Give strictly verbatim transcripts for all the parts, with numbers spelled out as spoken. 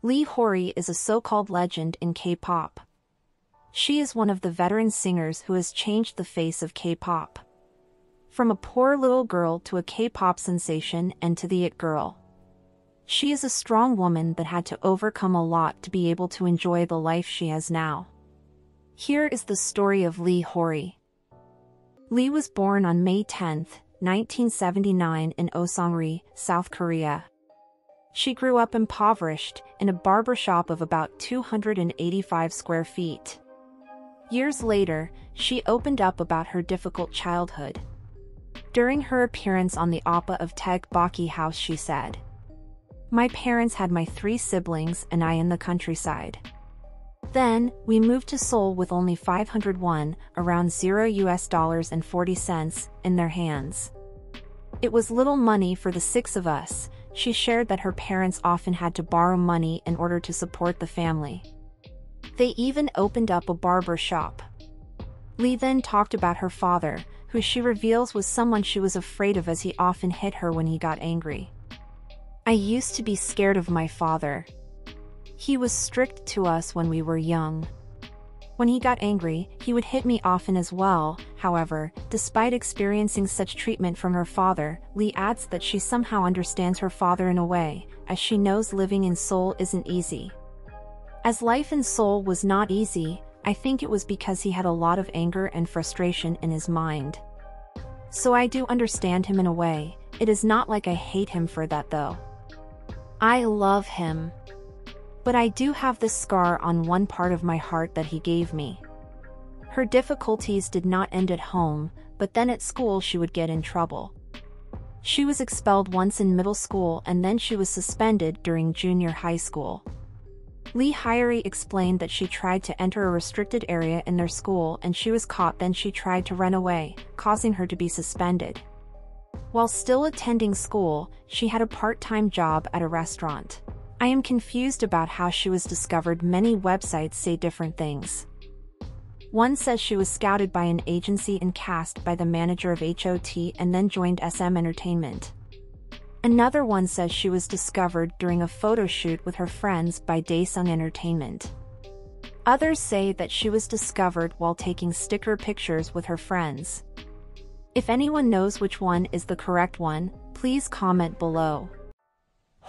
Lee Hyori is a so-called legend in K-pop. She is one of the veteran singers who has changed the face of K-pop. From a poor little girl to a K-pop sensation and to the it girl. She is a strong woman that had to overcome a lot to be able to enjoy the life she has now. Here is the story of Lee Hyori. Lee was born on May tenth, nineteen seventy-nine in Oseongri, South Korea. She grew up impoverished, in a barbershop of about two hundred eighty-five square feet. Years later, she opened up about her difficult childhood. During her appearance on the Oppa Tak Jae-hoon's House, she said, "My parents had my three siblings and I in the countryside. Then, we moved to Seoul with only five hundred won, around zero U S dollars and forty cents, in their hands. It was little money for the six of us." She shared that her parents often had to borrow money in order to support the family. They even opened up a barber shop. Lee then talked about her father, who she reveals was someone she was afraid of as he often hit her when he got angry. "I used to be scared of my father. He was strict to us when we were young. When he got angry, he would hit me often as well." However, despite experiencing such treatment from her father, Lee adds that she somehow understands her father in a way, as she knows living in Seoul isn't easy. "As life in Seoul was not easy, I think it was because he had a lot of anger and frustration in his mind. So I do understand him in a way. It is not like I hate him for that though. I love him. But I do have this scar on one part of my heart that he gave me." Her difficulties did not end at home, but then at school she would get in trouble. She was expelled once in middle school and then she was suspended during junior high school. Lee Hyori explained that she tried to enter a restricted area in their school and she was caught, then she tried to run away, causing her to be suspended. While still attending school, she had a part-time job at a restaurant. I am confused about how she was discovered. Many websites say different things. One says she was scouted by an agency and cast by the manager of H O T and then joined S M Entertainment. Another one says she was discovered during a photo shoot with her friends by Daesung Entertainment. Others say that she was discovered while taking sticker pictures with her friends. If anyone knows which one is the correct one, please comment below.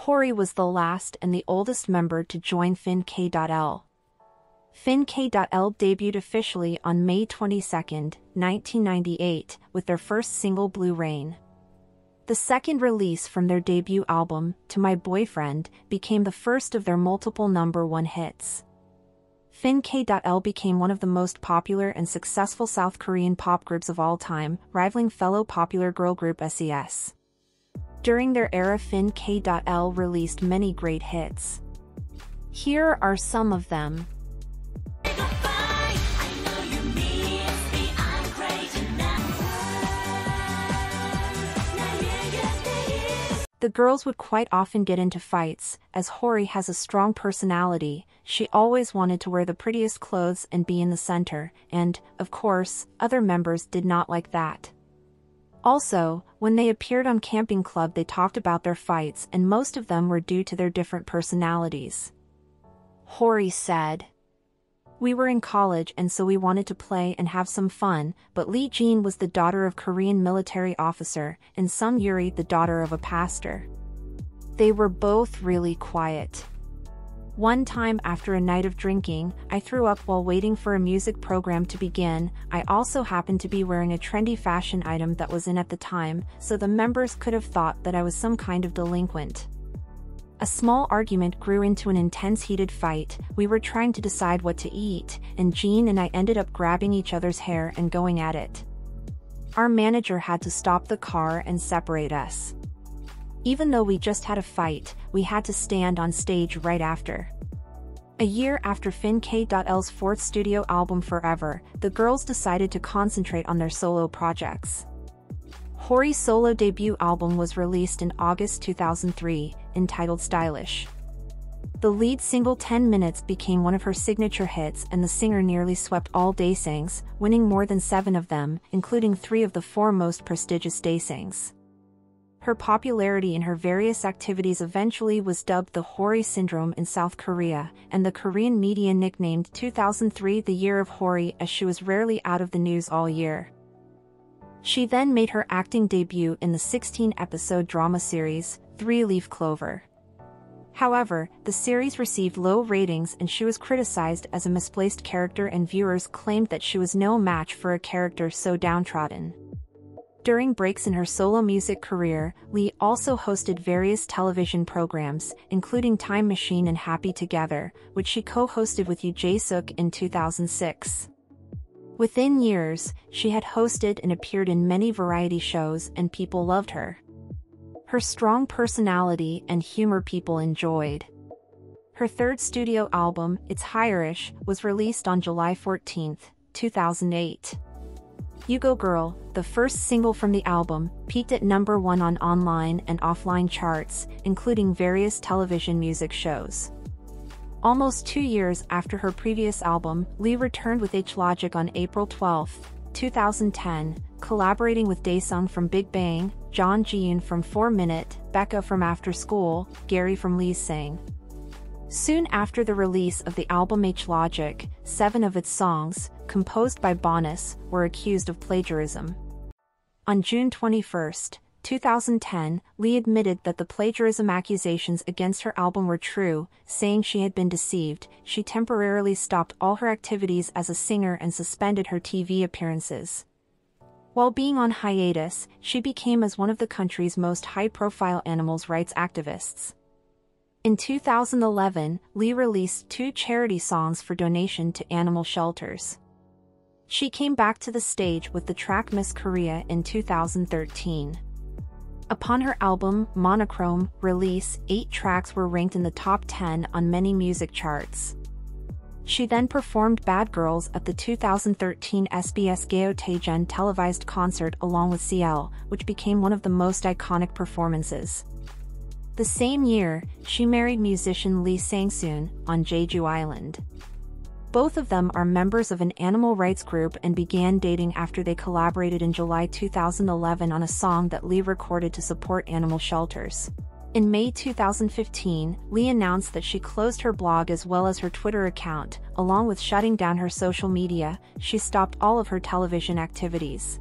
Hyori was the last and the oldest member to join Fin K L. Fin K L debuted officially on May twenty-second, nineteen ninety-eight, with their first single Blue Rain. The second release from their debut album, To My Boyfriend, became the first of their multiple number one hits. Fin K L became one of the most popular and successful South Korean pop groups of all time, rivaling fellow popular girl group S E S. During their era, Fin K L released many great hits. Here are some of them. The girls would quite often get into fights, as Hyori has a strong personality. She always wanted to wear the prettiest clothes and be in the center, and, of course, other members did not like that. Also, when they appeared on Camping Club, they talked about their fights and most of them were due to their different personalities. Hyori said, "We were in college and so we wanted to play and have some fun, but Lee Jin was the daughter of Korean military officer and Sung Yuri the daughter of a pastor. They were both really quiet. One time after a night of drinking, I threw up while waiting for a music program to begin. I also happened to be wearing a trendy fashion item that was in at the time, so the members could have thought that I was some kind of delinquent. A small argument grew into an intense heated fight. We were trying to decide what to eat, and Jean and I ended up grabbing each other's hair and going at it. Our manager had to stop the car and separate us. Even though we just had a fight, we had to stand on stage right after." A year after Fin K L's fourth studio album Forever, the girls decided to concentrate on their solo projects. Hyori's solo debut album was released in August two thousand three, entitled Stylish. The lead single ten minutes became one of her signature hits and the singer nearly swept all Daesangs, winning more than seven of them, including three of the four most prestigious Daesangs. Her popularity in her various activities eventually was dubbed the Hori Syndrome in South Korea, and the Korean media nicknamed two thousand three the year of Hori as she was rarely out of the news all year. She then made her acting debut in the sixteen-episode drama series, Three Leaf Clover. However, the series received low ratings and she was criticized as a misplaced character, and viewers claimed that she was no match for a character so downtrodden. During breaks in her solo music career, Lee also hosted various television programs, including Time Machine and Happy Together, which she co-hosted with Yoo Jae-suk in two thousand six. Within years, she had hosted and appeared in many variety shows, and people loved her. Her strong personality and humor people enjoyed. Her third studio album, It's Higherish, was released on July fourteenth, two thousand eight. You Go Girl, the first single from the album, peaked at number one on online and offline charts, including various television music shows. Almost two years after her previous album, Lee returned with H-Logic on April twelfth, two thousand ten, collaborating with Daesung from Big Bang, John Ji-yoon from four minute, Becca from After School, Gary from Lee Sang. Soon after the release of the album, H-Logic, seven of its songs, composed by Bonus, were accused of plagiarism. On June twenty-first, two thousand ten, Lee admitted that the plagiarism accusations against her album were true, saying she had been deceived. She temporarily stopped all her activities as a singer and suspended her T V appearances. While being on hiatus, she became as one of the country's most high-profile animals rights activists. In two thousand eleven, Lee released two charity songs for donation to animal shelters. She came back to the stage with the track Miss Korea in two thousand thirteen. Upon her album, Monochrome, release, eight tracks were ranked in the top ten on many music charts. She then performed Bad Girls at the two thousand thirteen S B S Gayo Daejun televised concert along with C L, which became one of the most iconic performances. The same year, she married musician Lee Sangsoon on Jeju Island. Both of them are members of an animal rights group and began dating after they collaborated in July two thousand eleven on a song that Lee recorded to support animal shelters. In May two thousand fifteen, Lee announced that she closed her blog as well as her Twitter account. Along with shutting down her social media, she stopped all of her television activities.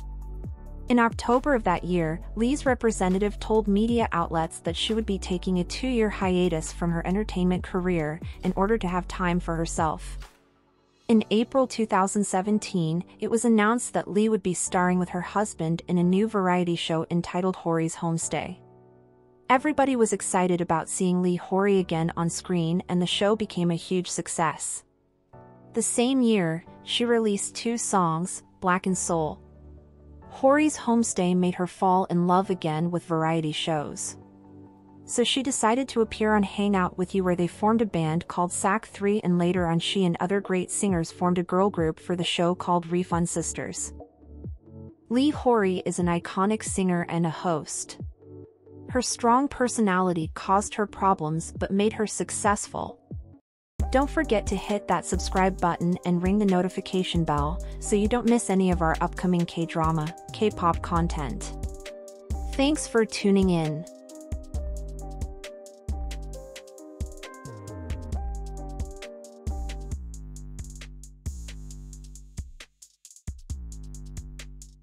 In October of that year, Lee's representative told media outlets that she would be taking a two-year hiatus from her entertainment career in order to have time for herself. In April two thousand seventeen, it was announced that Lee would be starring with her husband in a new variety show entitled Hori's Homestay. Everybody was excited about seeing Lee Hyori again on screen, and the show became a huge success. The same year, she released two songs, Black and Soul. Hori's Homestay made her fall in love again with variety shows. So she decided to appear on Hangout With You, where they formed a band called S A C three, and later on she and other great singers formed a girl group for the show called Refund Sisters. Lee Hyori is an iconic singer and a host. Her strong personality caused her problems but made her successful. Don't forget to hit that subscribe button and ring the notification bell so you don't miss any of our upcoming K-drama, K-pop content. Thanks for tuning in.